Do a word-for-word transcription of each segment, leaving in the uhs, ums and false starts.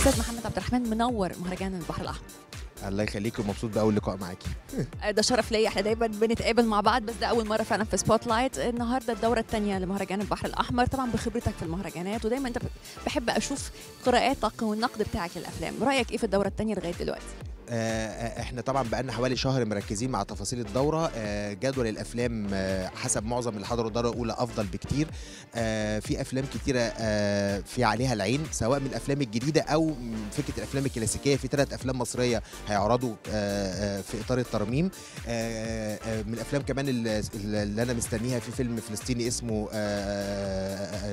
استاذ محمد عبد الرحمن منور مهرجان البحر الأحمر. الله يخليك، ومبسوط بأول لقاء معاكي. ده شرف ليا، احنا دايما بنتقابل مع بعض بس ده أول مرة فعلا في سبوت لايت. النهارده الدورة الثانية لمهرجان البحر الأحمر، طبعا بخبرتك في المهرجانات ودايما أنت بحب أشوف قراءاتك والنقد بتاعك للأفلام، رأيك إيه في الدورة الثانية لغاية دلوقتي؟ احنا طبعا بقالنا حوالي شهر مركزين مع تفاصيل الدوره. جدول الافلام حسب معظم اللي حضروا الدوره الاولى افضل بكتير. في افلام كتيره في عليها العين، سواء من الافلام الجديده او فكره الافلام الكلاسيكيه. في ثلاث افلام مصريه هيعرضوا في اطار الترميم. من الافلام كمان اللي انا مستنيها في فيلم فلسطيني اسمه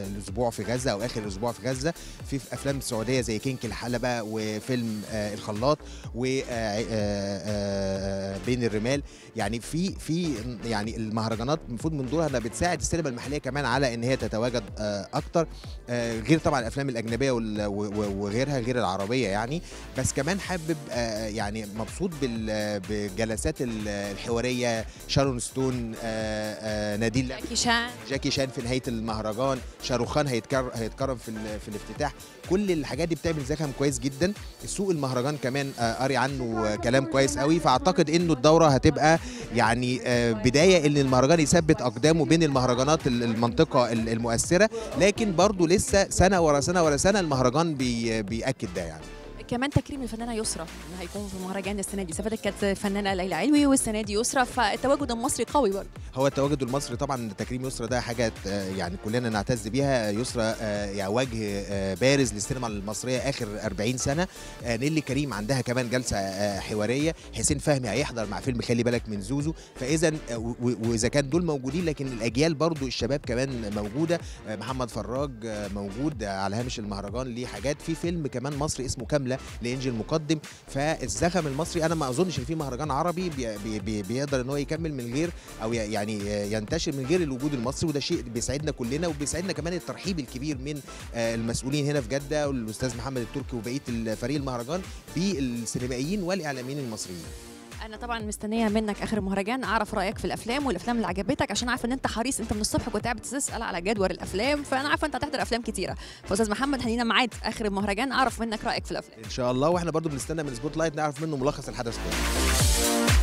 الاسبوع في غزه او اخر الاسبوع في غزه. في افلام سعوديه زي كينك الحلبه وفيلم الخلاط و آآ آآ بين الرمال. يعني في في يعني المهرجانات المفروض من دورها انها بتساعد السينما المحليه كمان على ان هي تتواجد اكتر، غير طبعا الافلام الاجنبيه وغيرها غير العربيه يعني. بس كمان حابب يعني مبسوط بالجلسات الحواريه، شارون ستون، ناديل جاكي شان جاكي شان في نهايه المهرجان، شاروخان هيتكرم في في الافتتاح. كل الحاجات دي بتعمل زخم كويس جدا. سوق المهرجان كمان قاري عنه كلام كويس قوي، فاعتقد انه الدوره هتبقى يعني بدايه ان المهرجان يثبت اقدامه بين المهرجانات المنطقه المؤثره، لكن برضه لسه سنه ورا سنه ورا سنه المهرجان بيأكد ده يعني. كمان تكريم الفنانه يسرا هيكون في المهرجان السنه دي، سافرت كانت الفنانه ليلى علوي والسنه دي يسرا، فالتواجد المصري قوي برضه. هو التواجد المصري طبعا تكريم يسرا ده حاجه يعني كلنا نعتز بيها. يسرا يعني وجه بارز للسينما المصريه اخر أربعين سنه. نيللي كريم عندها كمان جلسه حواريه، حسين فهمي هيحضر مع فيلم خلي بالك من زوزو. فاذا واذا كان دول موجودين، لكن الاجيال برضه الشباب كمان موجوده. محمد فراج موجود على هامش المهرجان، ليه حاجات. في فيلم كمان مصري اسمه كامله لانجيل مقدم. فالزخم المصري انا ما اظنش ان في مهرجان عربي بي بي بي بيقدر ان هو يكمل من غير او يعني ينتشر من غير الوجود المصري، وده شيء بيسعدنا كلنا، وبيسعدنا كمان الترحيب الكبير من المسؤولين هنا في جده والاستاذ محمد التركي وبقيه فريق المهرجان بالسينمائيين والاعلاميين المصريين. انا طبعا مستنيه منك اخر مهرجان اعرف رايك في الافلام والافلام اللي عجبتك، عشان عارفه ان انت حريص. انت من الصبح كنت قاعد بتسال على جدول الافلام، فانا عارفه انت هتحضر افلام كتيره. فاستاذ محمد خلينا معاك اخر المهرجان اعرف منك رايك في الافلام ان شاء الله، واحنا برضو بنستنى من سبوت لايت نعرف منه ملخص الحدث كله.